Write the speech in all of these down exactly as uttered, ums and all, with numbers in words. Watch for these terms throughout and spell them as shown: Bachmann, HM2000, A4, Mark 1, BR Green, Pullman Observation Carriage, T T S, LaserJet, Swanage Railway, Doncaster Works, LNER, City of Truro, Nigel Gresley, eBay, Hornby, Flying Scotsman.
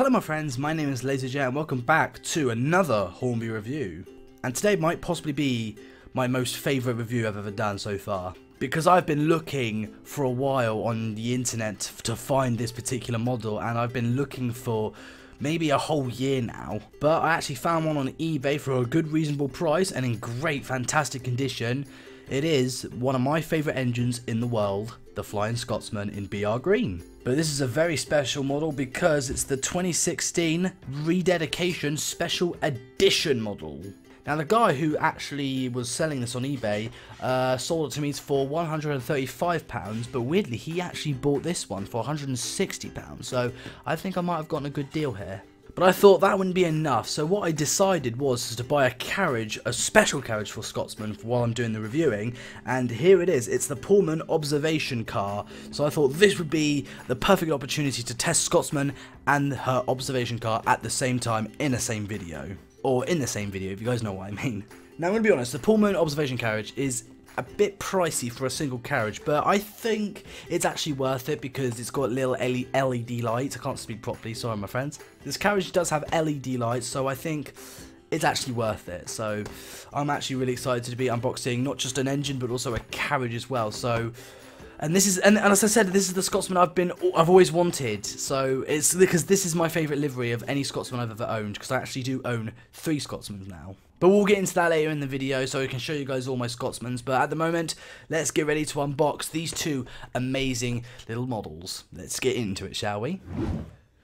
Hello my friends, my name is LaserJet and welcome back to another Hornby review. And today might possibly be my most favourite review I've ever done so far, because I've been looking for a while on the internet to find this particular model, and I've been looking for maybe a whole year now. But I actually found one on eBay for a good reasonable price and in great fantastic condition. It is one of my favourite engines in the world, the Flying Scotsman in B R Green. But this is a very special model because it's the twenty sixteen Rededication Special Edition model. Now the guy who actually was selling this on eBay uh, sold it to me for one hundred and thirty-five pounds, but weirdly he actually bought this one for one hundred and sixty pounds, so I think I might have gotten a good deal here. But I thought that wouldn't be enough, so what I decided was to buy a carriage, a special carriage for Scotsman while I'm doing the reviewing, and here it is. It's the Pullman Observation Car, so I thought this would be the perfect opportunity to test Scotsman and her observation car at the same time in the same video. Or in the same video, if you guys know what I mean. Now I'm going to be honest, the Pullman Observation Carriage is a bit pricey for a single carriage, but I think it's actually worth it because it's got little L E D lights. I can't speak properly, sorry my friends. This carriage does have L E D lights, so I think it's actually worth it. So I'm actually really excited to be unboxing not just an engine but also a carriage as well. So and this is and, and as I said, this is the Scotsman I've been I've always wanted. So it's because this is my favourite livery of any Scotsman I've ever owned, because I actually do own three Scotsmans now. But we'll get into that later in the video so I can show you guys all my Scotsmans. But at the moment, let's get ready to unbox these two amazing little models. Let's get into it, shall we?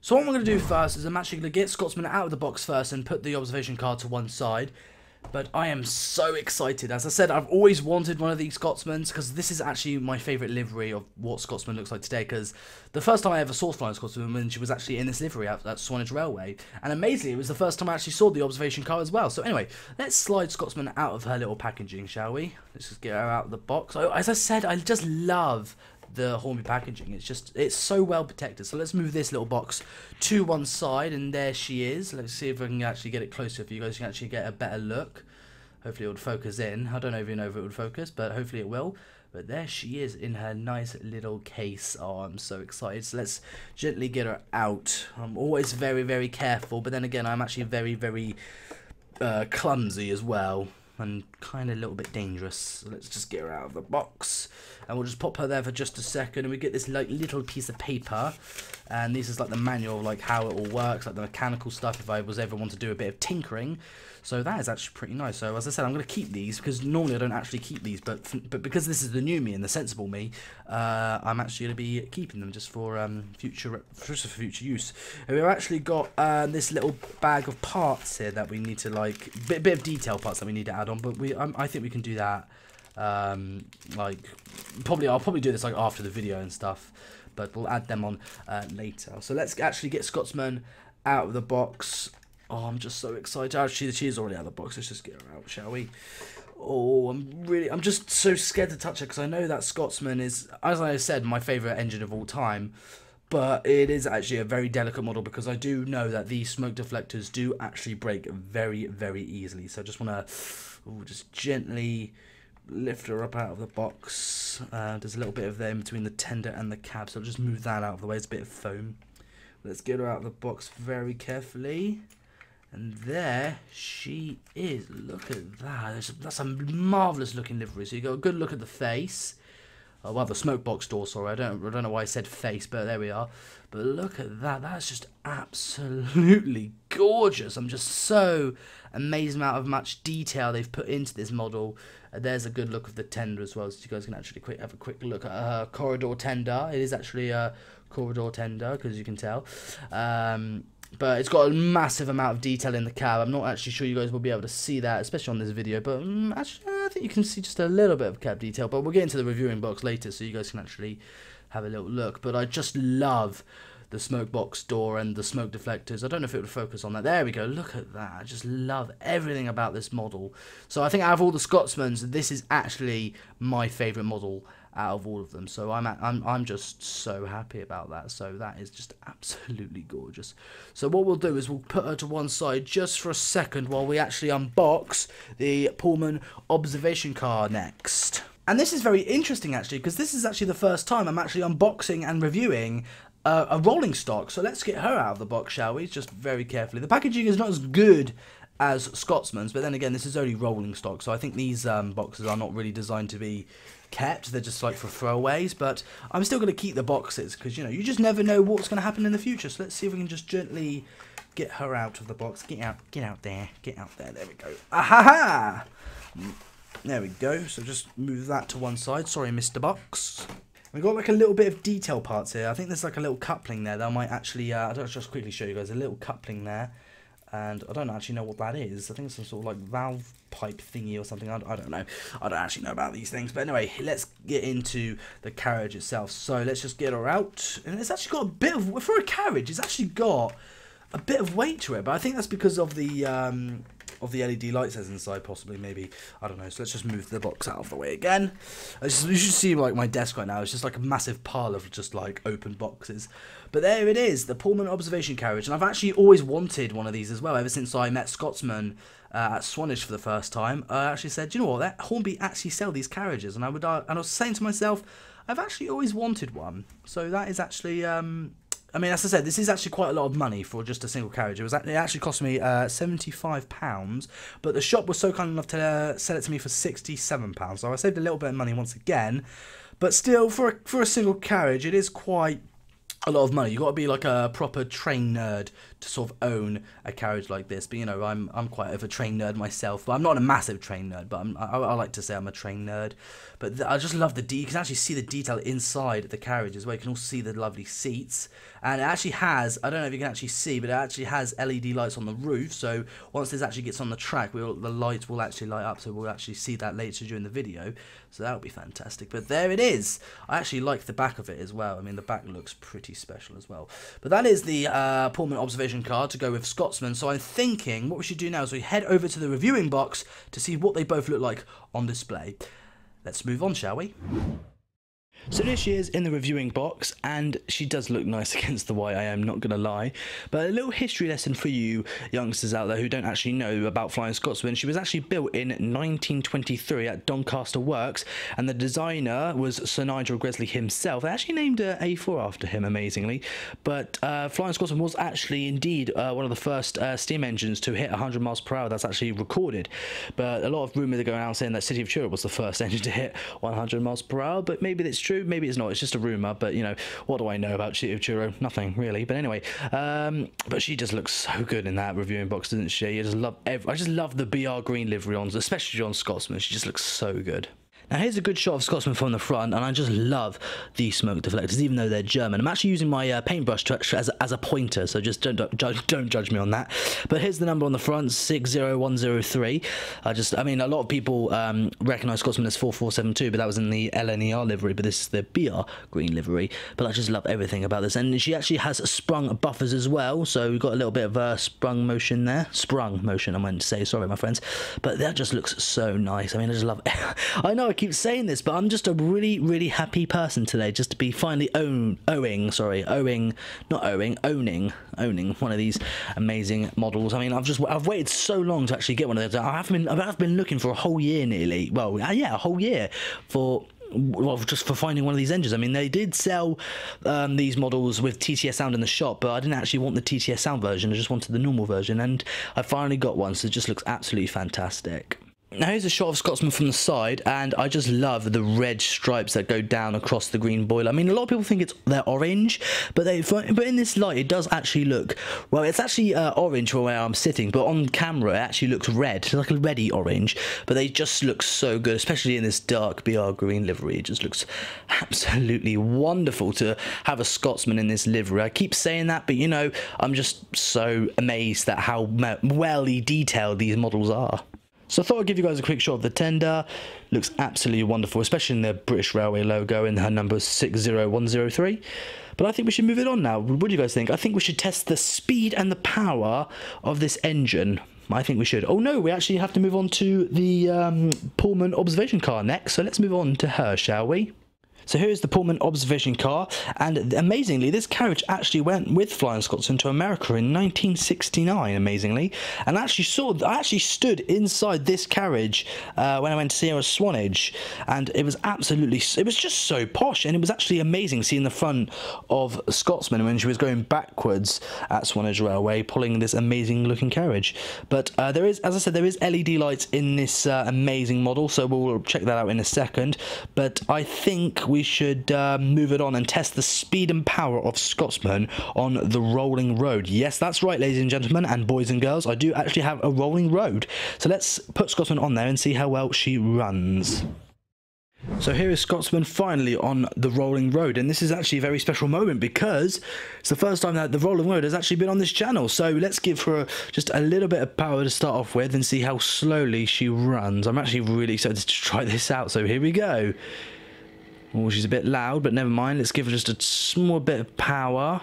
So what I'm going to do first is I'm actually going to get Scotsman out of the box first and put the observation card to one side. But I am so excited. As I said, I've always wanted one of these Scotsmans because this is actually my favourite livery of what Scotsman looks like today, because the first time I ever saw Flying Scotsman when she was actually in this livery at, at Swanage Railway. And amazingly, it was the first time I actually saw the observation car as well. So anyway, let's slide Scotsman out of her little packaging, shall we? Let's just get her out of the box. I, as I said, I just love the Hornby packaging. It's just, it's so well protected. So let's move this little box to one side, and there she is. Let's see if I can actually get it closer for you guys. You can actually get a better look. Hopefully it would focus in. I don't even know if it would focus, but hopefully it will. But there she is in her nice little case. Oh, I'm so excited. So let's gently get her out. I'm always very, very careful, but then again, I'm actually very, very uh, clumsy as well, and kind of a little bit dangerous. So let's just get her out of the box, and we'll just pop her there for just a second, and we get this like little piece of paper, and this is like the manual, like how it all works, like the mechanical stuff if I was ever want to do a bit of tinkering. So that is actually pretty nice. So as I said, I'm going to keep these because normally I don't actually keep these, but but because this is the new me and the sensible me, uh, I'm actually going to be keeping them just for um, future for future use. And we've actually got uh, this little bag of parts here that we need to like bit bit of detail parts that we need to add on, but we um, I think we can do that um, like probably I'll probably do this like after the video and stuff, but we'll add them on uh, later. So let's actually get Scotsman out of the box. Oh, I'm just so excited. Actually, she is already out of the box. Let's just get her out, shall we? Oh, I'm really, I'm just so scared to touch her because I know that Scotsman is, as I said, my favourite engine of all time. But it is actually a very delicate model because I do know that these smoke deflectors do actually break very, very easily. So I just want to just gently lift her up out of the box. Uh, there's a little bit of there between the tender and the cab, so I'll just move that out of the way. It's a bit of foam. Let's get her out of the box very carefully. And there she is. Look at that. That's a, that's a marvellous looking livery. So you got a good look at the face. Oh, well, the smoke box door, sorry. I don't, I don't know why I said face, but there we are. But look at that. That's just absolutely gorgeous. I'm just so amazed amount of much detail they've put into this model. Uh, there's a good look of the tender as well, so you guys can actually quick, have a quick look at her corridor tender. It is actually a corridor tender, because you can tell. Um... But it's got a massive amount of detail in the cab. I'm not actually sure you guys will be able to see that, especially on this video. But um, actually, I think you can see just a little bit of cab detail. But we'll get into the reviewing box later so you guys can actually have a little look. But I just love the smoke box door and the smoke deflectors. I don't know if it would focus on that. There we go. Look at that. I just love everything about this model. So I think out of all the Scotsmans, this is actually my favourite model out of all of them. So I'm, I'm I'm just so happy about that. So that is just absolutely gorgeous. So what we'll do is we'll put her to one side just for a second while we actually unbox the Pullman observation car next. And this is very interesting actually, because this is actually the first time I'm actually unboxing and reviewing uh, a rolling stock, so let's get her out of the box, shall we? Just very carefully. The packaging is not as good as Scotsman's, but then again, this is only rolling stock, so I think these um, boxes are not really designed to be kept. They're just like for throwaways, but I'm still going to keep the boxes because, you know, you just never know what's going to happen in the future. So let's see if we can just gently get her out of the box. Get out, get out there, get out there. There we go. Ahaha! There we go. So just move that to one side. Sorry, Mister Box. We've got like a little bit of detail parts here. I think there's like a little coupling there that I might actually, uh, I'll just quickly show you guys a little coupling there. And I don't actually know what that is. I think it's some sort of like valve pipe thingy or something. I, I don't know. I don't actually know about these things. But anyway, let's get into the carriage itself. So let's just get her out. And it's actually got a bit of, for a carriage, it's actually got a bit of weight to it. But I think that's because of the um, of the L E D lights that's inside, possibly, maybe. I don't know. So let's just move the box out of the way again. Just, you should see like my desk right now. It's just like a massive pile of just like open boxes. But there it is, the Pullman Observation Carriage. And I've actually always wanted one of these as well. Ever since I met Scotsman uh, at Swanage for the first time, I actually said, you know what, that Hornby actually sell these carriages. And I would, uh, and I was saying to myself, I've actually always wanted one. So that is actually, um, I mean, as I said, this is actually quite a lot of money for just a single carriage. It was actually, it actually cost me uh, seventy-five pounds, but the shop was so kind enough to uh, sell it to me for sixty-seven pounds. So I saved a little bit of money once again. But still, for a, for a single carriage, it is quite a lot of money. You've got to be like a proper train nerd to sort of own a carriage like this. But you know, I'm I'm quite of a train nerd myself. But I'm not a massive train nerd, but I'm, I, I like to say I'm a train nerd. But th I just love the D. You can actually see the detail inside the carriage as well. You can also see the lovely seats, and it actually has, I don't know if you can actually see, but it actually has L E D lights on the roof. So once this actually gets on the track, we'll, the lights will actually light up. So we'll actually see that later during the video. So that'll be fantastic. But there it is. I actually like the back of it as well. I mean, the back looks pretty special as well. But that is the uh, Pullman observation car to go with Scotsman. So I'm thinking what we should do now is we head over to the reviewing box to see what they both look like on display. Let's move on, shall we? So there she is in the reviewing box, and she does look nice against the white, I am not going to lie. But a little history lesson for you youngsters out there who don't actually know about Flying Scotsman. She was actually built in nineteen twenty-three at Doncaster Works, and the designer was Sir Nigel Gresley himself. They actually named her A four after him, amazingly. But uh, Flying Scotsman was actually indeed uh, one of the first uh, steam engines to hit one hundred miles per hour. That's actually recorded. But a lot of rumours are going out saying that City of Truro was the first engine to hit one hundred miles per hour, but maybe that's true. Maybe it's not, it's just a rumour, but you know, what do I know about City of Truro? Nothing really. But anyway, um, but she just looks so good in that reviewing box, doesn't she? I just love, I just love the B R Green livery on, especially on Scotsman. She just looks so good. Now here's a good shot of Scotsman from the front, and I just love these smoke deflectors, even though they're German. I'm actually using my uh, paintbrush to, as, as a pointer, so just don't judge, don't judge me on that. But here's the number on the front, six zero one zero three. I just, I mean, a lot of people um, recognise Scotsman as four four seven two, but that was in the L N E R livery. But this is the B R Green livery. But I just love everything about this, and she actually has sprung buffers as well, so we've got a little bit of uh, sprung motion there, sprung motion. I meant to say, sorry, my friends. But that just looks so nice. I mean, I just love. I know. I keep saying this, but I'm just a really really happy person today just to be finally own owing sorry owing not owing owning owning one of these amazing models. I mean, I've just I've waited so long to actually get one of those. I have been I've been looking for a whole year nearly, well yeah a whole year for well just for finding one of these engines. I mean, they did sell um, these models with T T S sound in the shop, but I didn't actually want the T T S sound version. I just wanted the normal version, and I finally got one, so it just looks absolutely fantastic. Now here's a shot of Scotsman from the side, and I just love the red stripes that go down across the green boiler. I mean, a lot of people think it's they're orange, but they but in this light it does actually look, well, it's actually uh, orange from where I'm sitting, but on camera it actually looks red. It's like a reddy orange, but they just look so good, especially in this dark B R Green livery. It just looks absolutely wonderful to have a Scotsman in this livery. I keep saying that, but you know, I'm just so amazed at how well detailed these models are. So I thought I'd give you guys a quick shot of the tender. Looks absolutely wonderful, especially in the British Railway logo and her number six zero one zero three. But I think we should move it on now. What do you guys think? I think we should test the speed and the power of this engine. I think we should. Oh no, we actually have to move on to the um, Pullman observation car next. So let's move on to her, shall we? So here's the Pullman observation car, and amazingly this carriage actually went with Flying Scotsman to America in nineteen sixty-nine, amazingly, and actually saw, I actually stood inside this carriage uh, when I went to see her at Swanage, and it was absolutely, it was just so posh, and it was actually amazing seeing the front of Scotsman when she was going backwards at Swanage Railway, pulling this amazing looking carriage. But uh, there is, as I said, there is L E D lights in this uh, amazing model, so we'll check that out in a second, but I think we We should uh, move it on and test the speed and power of Scotsman on the rolling road. Yes, that's right, ladies and gentlemen, and boys and girls, I do actually have a rolling road. So let's put Scotsman on there and see how well she runs. So here is Scotsman finally on the rolling road, and this is actually a very special moment because it's the first time that the rolling road has actually been on this channel. So let's give her just a little bit of power to start off with and see how slowly she runs. I'm actually really excited to try this out, so here we go. Oh, she's a bit loud, but never mind. Let's give her just a small bit of power.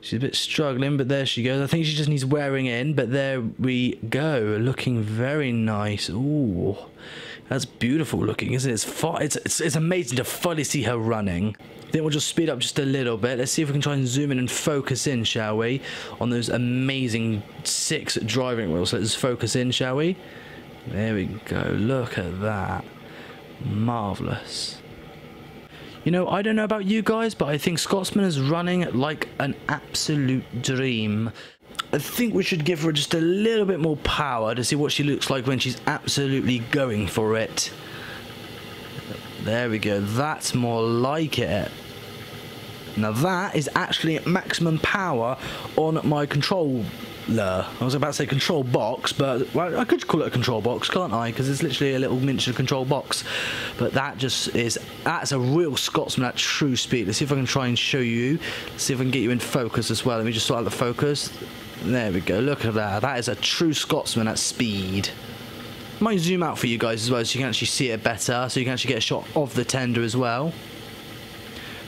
She's a bit struggling, but there she goes. I think she just needs wearing in, but there we go. Looking very nice. Ooh, that's beautiful looking, isn't it? It's, far, it's, it's, it's amazing to finally see her running. I think we'll just speed up just a little bit. Let's see if we can try and zoom in and focus in, shall we? On those amazing six driving wheels. Let's focus in, shall we? There we go. Look at that. Marvellous. You know, I don't know about you guys, but I think Scotsman is running like an absolute dream. I think we should give her just a little bit more power to see what she looks like when she's absolutely going for it. There we go, that's more like it. Now that is actually maximum power on my control. I was about to say control box, but well, I could call it a control box, can't I? Because it's literally a little miniature control box. But that just is, that's a real Scotsman at true speed. Let's see if I can try and show you. Let's see if I can get you in focus as well. Let me just sort out the focus. There we go. Look at that. That is a true Scotsman at speed. I might zoom out for you guys as well so you can actually see it better. So you can actually get a shot of the tender as well.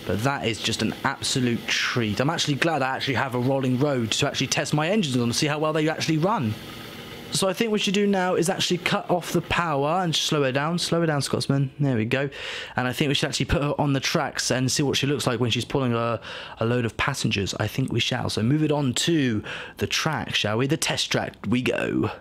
But that is just an absolute treat. I'm actually glad I actually have a rolling road to actually test my engines on and see how well they actually run. So I think what we should do now is actually cut off the power and slow her down. Slow her down, Scotsman. There we go. And I think we should actually put her on the tracks and see what she looks like when she's pulling a, a load of passengers. I think we shall. So move it on to the track, shall we? The test track we go.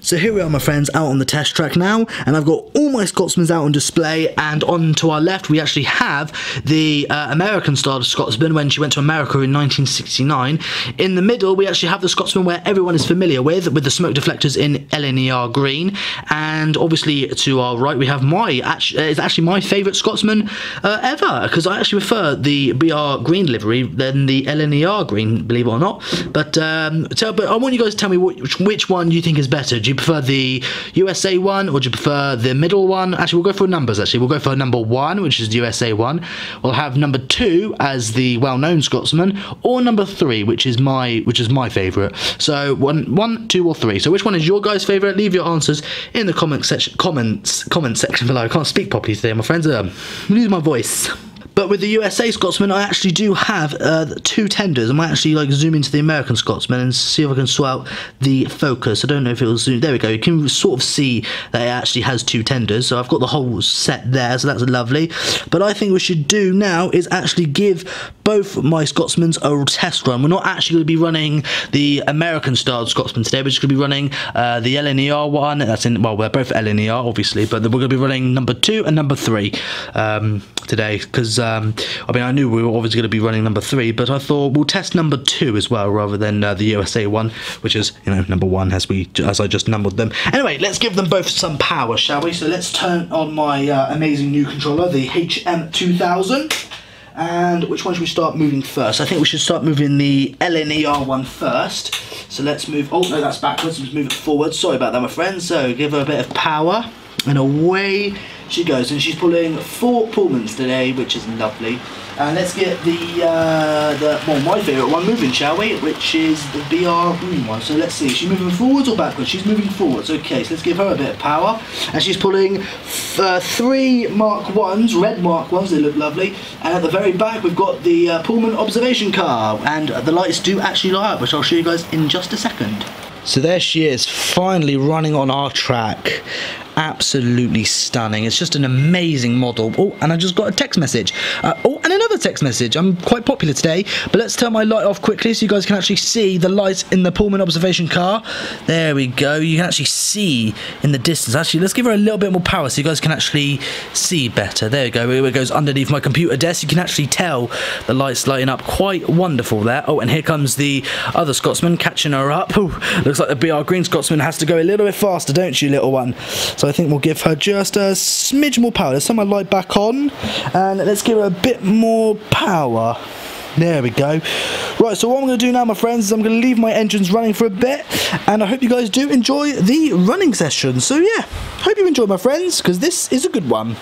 So here we are, my friends, out on the test track now, and I've got all my Scotsmans out on display, and on to our left we actually have the uh, American style of Scotsman when she went to America in nineteen sixty-nine. In the middle we actually have the Scotsman where everyone is familiar with, with the smoke deflectors in L N E R green, and obviously to our right we have my, it's actually my favourite Scotsman uh, ever, because I actually prefer the B R Green livery than the L N E R green, believe it or not, but, um, so, but I want you guys to tell me which, which one you think is better. Do you prefer the U S A one, or do you prefer the middle one? Actually, we'll go for numbers, actually. We'll go for number one, which is the U S A one. We'll have number two as the well-known Scotsman, or number three, which is my which is my favourite. So, one, one, two, or three. So, which one is your guys' favourite? Leave your answers in the comment section, comments, comment section below. I can't speak properly today, my friends. Um, I'm losing my voice. But with the U S A Scotsman, I actually do have uh, two tenders. I might actually like zoom into the American Scotsman and see if I can sort out the focus. I don't know if it will zoom. There we go. You can sort of see that it actually has two tenders. So I've got the whole set there, so that's lovely. But I think we should do now is actually give both my Scotsmans a test run. We're not actually going to be running the American-styled Scotsman today. We're just going to be running uh, the L N E R one. That's in. Well, they're both L N E R, obviously, but we're going to be running number two and number three um, today because. Uh, Um, I mean, I knew we were obviously going to be running number three, but I thought we'll test number two as well, rather than uh, the U S A one, which is, you know, number one as we as I just numbered them. Anyway, let's give them both some power, shall we? So let's turn on my uh, amazing new controller, the H M two thousand. And which one should we start moving first? I think we should start moving the L N E R one first. So let's move. Oh no, that's backwards. Let's move it forward. Sorry about that, my friend. So give her a bit of power. And away she goes, and she's pulling four Pullmans today, which is lovely. And let's get the, uh, the well, my favourite one moving, shall we? Which is the B R Green one. So let's see, she's moving forwards or backwards? She's moving forwards. Okay, so let's give her a bit of power. And she's pulling uh, three Mark ones, red Mark ones, they look lovely. And at the very back, we've got the uh, Pullman observation car. And the lights do actually light up, which I'll show you guys in just a second. So there she is, finally running on our track. Absolutely stunning. It's just an amazing model. Oh, and I just got a text message. Uh, oh, and another text message. I'm quite popular today, but let's turn my light off quickly so you guys can actually see the lights in the Pullman observation car. There we go. You can actually see in the distance. Actually, let's give her a little bit more power so you guys can actually see better. There we go. It goes underneath my computer desk. You can actually tell the lights lighting up. Quite wonderful there. Oh, and here comes the other Scotsman catching her up. Oh, looks like the B R Green Scotsman has to go a little bit faster, don't you, little one? So I think we'll give her just a smidge more power. Let's turn my light back on and let's give her a bit more power. There we go. Right, so what I'm going to do now, my friends, is I'm going to leave my engines running for a bit, and I hope you guys do enjoy the running session. So yeah, hope you enjoy, my friends, because this is a good one.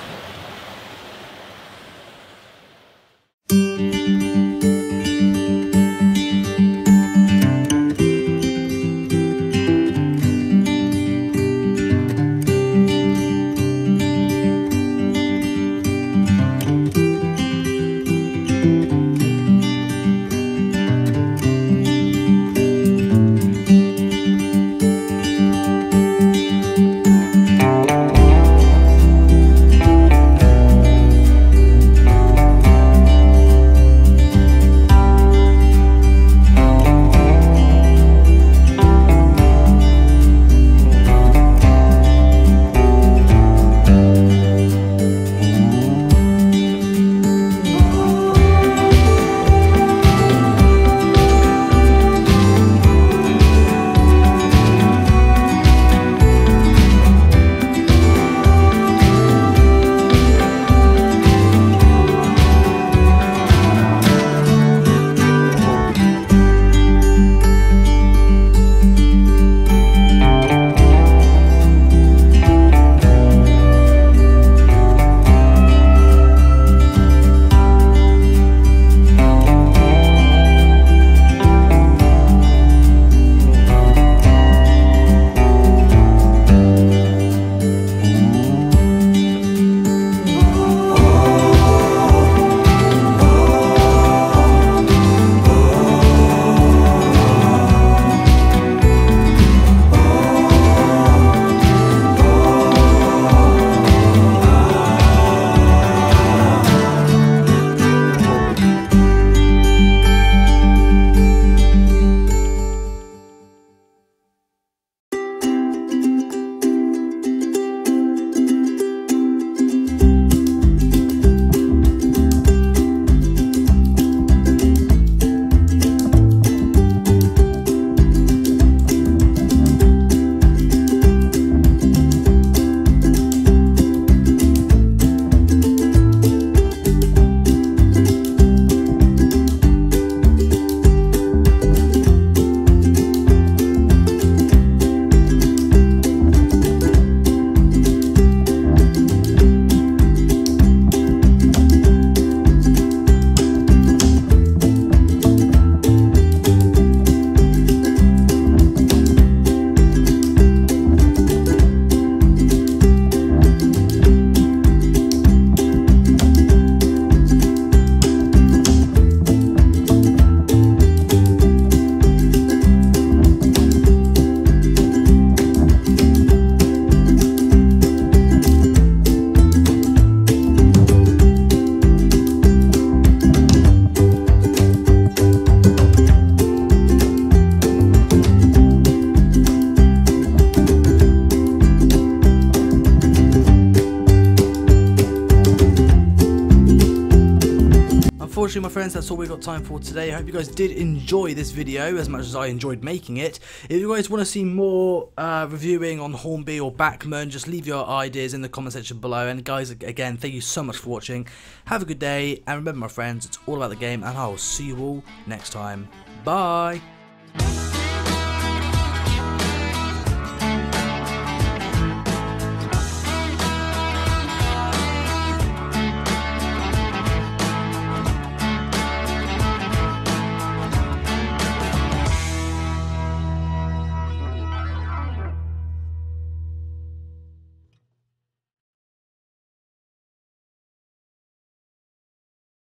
My friends, that's all we've got time for today. I hope you guys did enjoy this video as much as I enjoyed making it. If you guys want to see more uh, reviewing on Hornby or Bachmann, just leave your ideas in the comment section below. And guys, again, thank you so much for watching. Have a good day, and remember, my friends, it's all about the game, and I'll see you all next time. Bye.